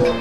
Woo!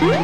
Woo!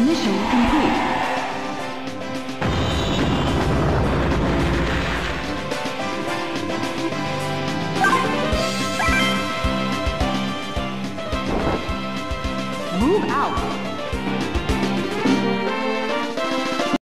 Mission complete. Move out.